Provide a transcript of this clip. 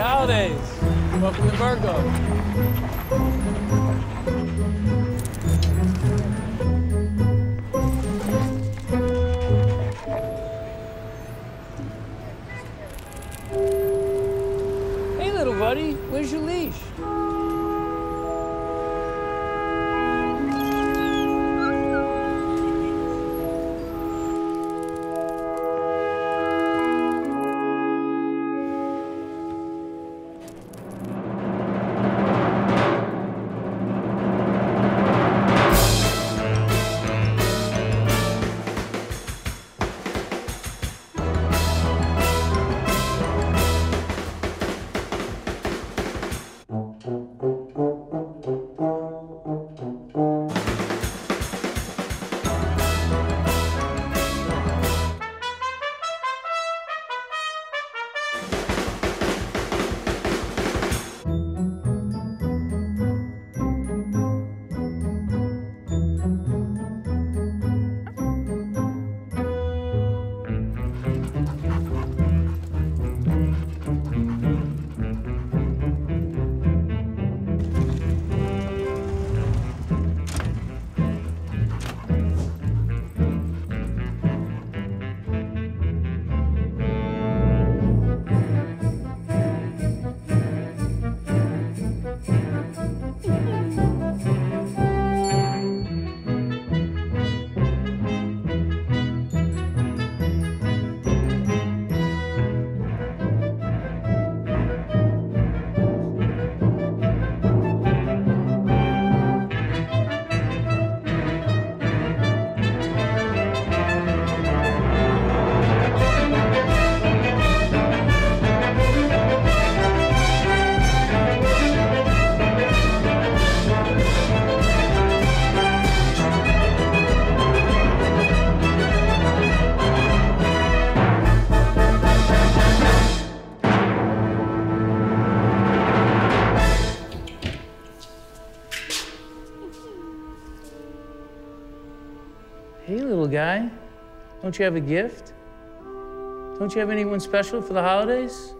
holidays. Welcome to Bergdorf. Hey, little buddy, where's your leash? Hey, little guy, don't you have a gift? Don't you have anyone special for the holidays?